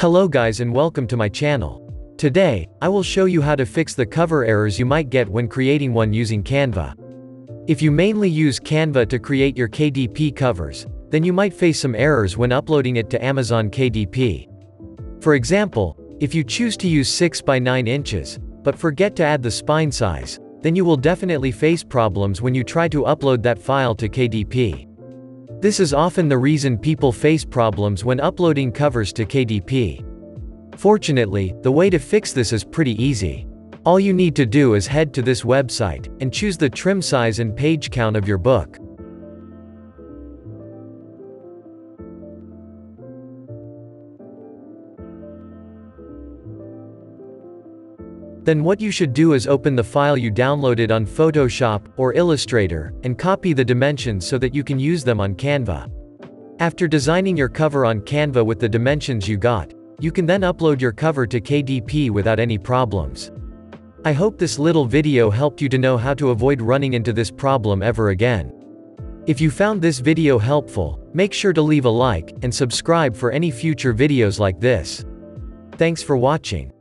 Hello guys and welcome to my channel. Today, I will show you how to fix the cover errors you might get when creating one using Canva. If you mainly use Canva to create your KDP covers, then you might face some errors when uploading it to Amazon KDP. For example, if you choose to use 6 by 9 inches, but forget to add the spine size, then you will definitely face problems when you try to upload that file to KDP. This is often the reason people face problems when uploading covers to KDP. Fortunately, the way to fix this is pretty easy. All you need to do is head to this website, and choose the trim size and page count of your book. Then what you should do is open the file you downloaded on Photoshop or Illustrator, and copy the dimensions so that you can use them on Canva. After designing your cover on Canva with the dimensions you got, you can then upload your cover to KDP without any problems. I hope this little video helped you to know how to avoid running into this problem ever again. If you found this video helpful, make sure to leave a like and subscribe for any future videos like this. Thanks for watching.